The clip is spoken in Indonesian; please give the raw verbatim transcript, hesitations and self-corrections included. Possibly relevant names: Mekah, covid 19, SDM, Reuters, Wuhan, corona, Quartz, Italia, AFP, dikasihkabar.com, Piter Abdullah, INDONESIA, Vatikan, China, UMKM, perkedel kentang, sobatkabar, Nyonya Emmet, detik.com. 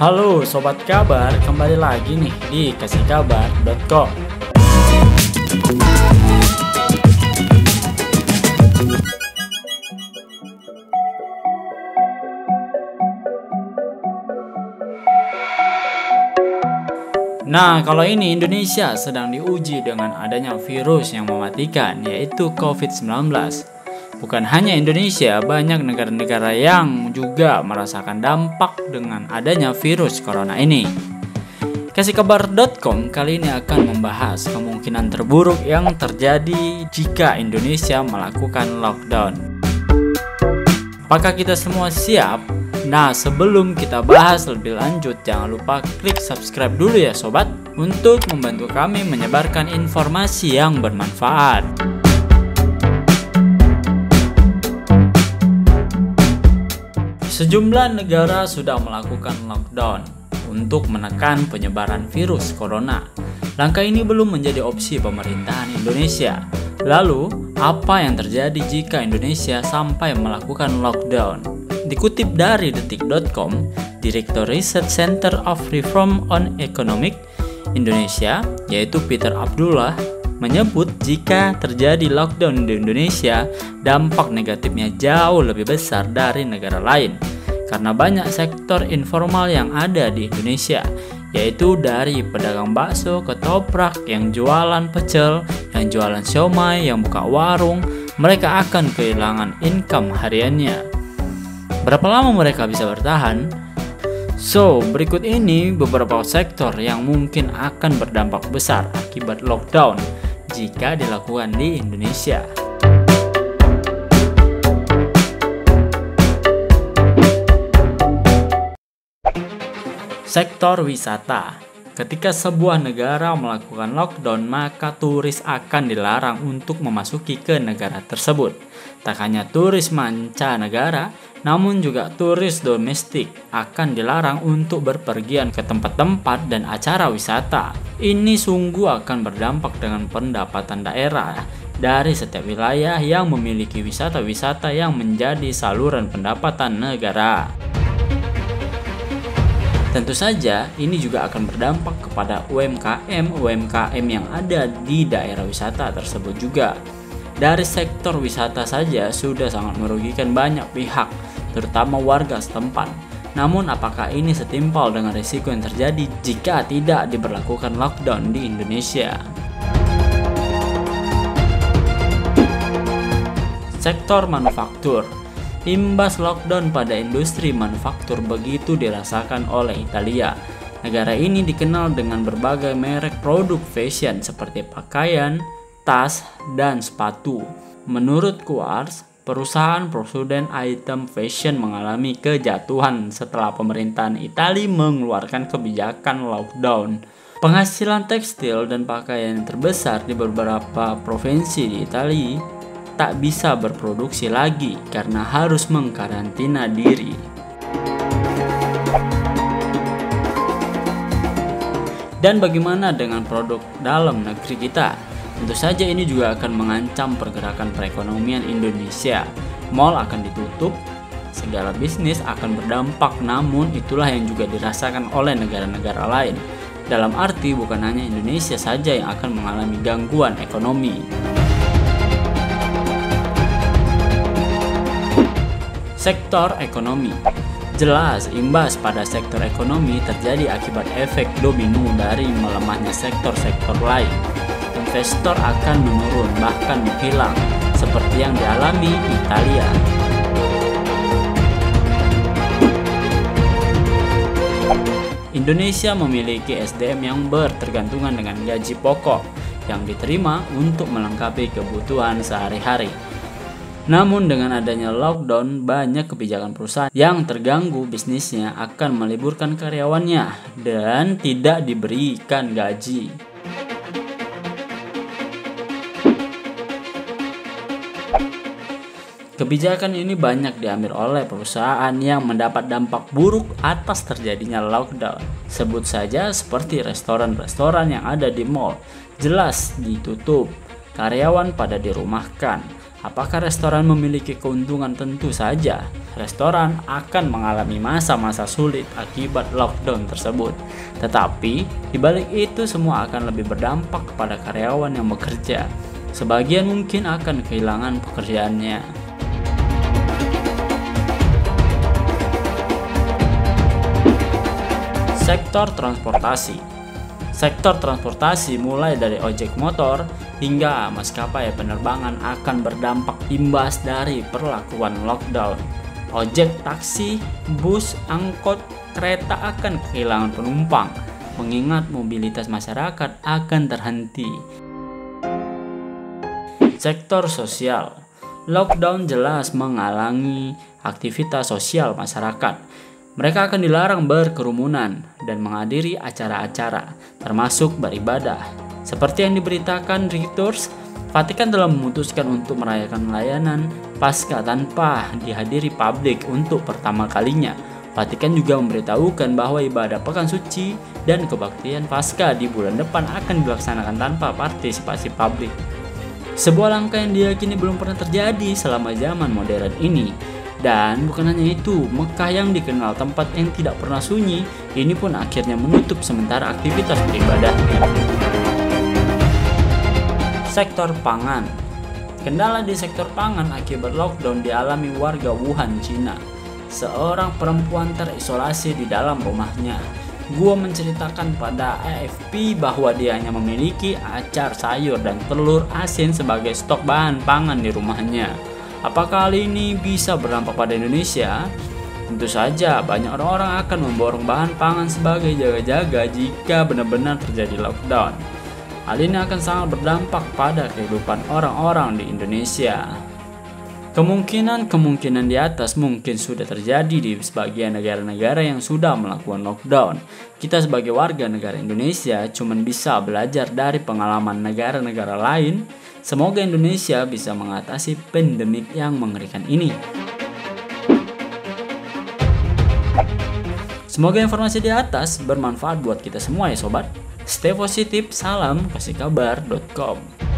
Halo Sobat Kabar, kembali lagi nih di kasih kabar dot com. Nah, kalau ini Indonesia sedang diuji dengan adanya virus yang mematikan, yaitu covid sembilan belas. Bukan hanya Indonesia, banyak negara-negara yang juga merasakan dampak dengan adanya virus corona ini. kasih kabar dot com kali ini akan membahas kemungkinan terburuk yang terjadi jika Indonesia melakukan lockdown. Apakah kita semua siap? Nah, sebelum kita bahas lebih lanjut, jangan lupa klik subscribe dulu ya sobat, untuk membantu kami menyebarkan informasi yang bermanfaat. Sejumlah negara sudah melakukan lockdown untuk menekan penyebaran virus corona. Langkah ini belum menjadi opsi pemerintahan Indonesia. Lalu, apa yang terjadi jika Indonesia sampai melakukan lockdown? Dikutip dari detik dot com, Direktur Riset Center of Reform on Economics Indonesia, yaitu Piter Abdullah, menyebut jika terjadi lockdown di Indonesia, dampak negatifnya jauh lebih besar dari negara lain. Karena banyak sektor informal yang ada di Indonesia, yaitu dari pedagang bakso, ketoprak, yang jualan pecel, yang jualan siomay, yang buka warung, mereka akan kehilangan income hariannya. Berapa lama mereka bisa bertahan? So, berikut ini beberapa sektor yang mungkin akan berdampak besar akibat lockdown jika dilakukan di Indonesia. Sektor wisata. Ketika sebuah negara melakukan lockdown, maka turis akan dilarang untuk memasuki ke negara tersebut. Tak hanya turis mancanegara, namun juga turis domestik akan dilarang untuk berpergian ke tempat-tempat dan acara wisata. Ini sungguh akan berdampak dengan pendapatan daerah dari setiap wilayah yang memiliki wisata-wisata yang menjadi saluran pendapatan negara. Tentu saja, ini juga akan berdampak kepada U M K M U M K M yang ada di daerah wisata tersebut juga. Dari sektor wisata saja sudah sangat merugikan banyak pihak, terutama warga setempat. Namun, apakah ini setimpal dengan risiko yang terjadi jika tidak diberlakukan lockdown di Indonesia? Sektor manufaktur. Imbas lockdown pada industri manufaktur begitu dirasakan oleh Italia. Negara ini dikenal dengan berbagai merek produk fashion seperti pakaian, tas, dan sepatu. Menurut Quartz, perusahaan produsen item fashion mengalami kejatuhan setelah pemerintahan Italia mengeluarkan kebijakan lockdown. Penghasilan tekstil dan pakaian terbesar di beberapa provinsi di Italia tak bisa berproduksi lagi karena harus mengkarantina diri. Dan bagaimana dengan produk dalam negeri kita? Tentu saja ini juga akan mengancam pergerakan perekonomian Indonesia. Mal akan ditutup, segala bisnis akan berdampak, namun itulah yang juga dirasakan oleh negara-negara lain. Dalam arti bukan hanya Indonesia saja yang akan mengalami gangguan ekonomi. Sektor ekonomi. Jelas, imbas pada sektor ekonomi terjadi akibat efek domino dari melemahnya sektor-sektor lain. Investor akan menurun, bahkan menghilang, seperti yang dialami Italia. Indonesia memiliki S D M yang bertergantungan dengan gaji pokok yang diterima untuk melengkapi kebutuhan sehari-hari. Namun dengan adanya lockdown, banyak kebijakan perusahaan yang terganggu bisnisnya akan meliburkan karyawannya dan tidak diberikan gaji. Kebijakan ini banyak diambil oleh perusahaan yang mendapat dampak buruk atas terjadinya lockdown. Sebut saja seperti restoran-restoran yang ada di mal, jelas ditutup, karyawan pada dirumahkan. Apakah restoran memiliki keuntungan? Tentu saja, restoran akan mengalami masa-masa sulit akibat lockdown tersebut. Tetapi, dibalik itu semua akan lebih berdampak kepada karyawan yang bekerja. Sebagian mungkin akan kehilangan pekerjaannya. Sektor transportasi. Sektor transportasi mulai dari ojek motor hingga maskapai penerbangan akan berdampak imbas dari perlakuan lockdown. Ojek, taksi, bus, angkot, kereta akan kehilangan penumpang, mengingat mobilitas masyarakat akan terhenti. Sektor sosial. Lockdown jelas menghalangi aktivitas sosial masyarakat. Mereka akan dilarang berkerumunan dan menghadiri acara-acara, termasuk beribadah. Seperti yang diberitakan Reuters, Vatikan telah memutuskan untuk merayakan layanan Paskah tanpa dihadiri publik untuk pertama kalinya. Vatikan juga memberitahukan bahwa ibadah pekan suci dan kebaktian Paskah di bulan depan akan dilaksanakan tanpa partisipasi publik. Sebuah langkah yang diyakini belum pernah terjadi selama zaman modern ini. Dan bukan hanya itu, Mekah yang dikenal tempat yang tidak pernah sunyi, ini pun akhirnya menutup sementara aktivitas beribadahnya. Sektor pangan. Kendala di sektor pangan akibat lockdown dialami warga Wuhan, Cina. Seorang perempuan terisolasi di dalam rumahnya. Gua menceritakan pada A F P bahwa dia hanya memiliki acar sayur dan telur asin sebagai stok bahan pangan di rumahnya. Apakah hal ini bisa berdampak pada Indonesia? Tentu saja, banyak orang-orang akan memborong bahan pangan sebagai jaga-jaga jika benar-benar terjadi lockdown. Hal ini akan sangat berdampak pada kehidupan orang-orang di Indonesia. Kemungkinan-kemungkinan di atas mungkin sudah terjadi di sebagian negara-negara yang sudah melakukan lockdown. Kita sebagai warga negara Indonesia cuman bisa belajar dari pengalaman negara-negara lain. Semoga Indonesia bisa mengatasi pandemik yang mengerikan ini. Semoga informasi di atas bermanfaat buat kita semua ya sobat. Stay positif, salam kasih kabar dot com.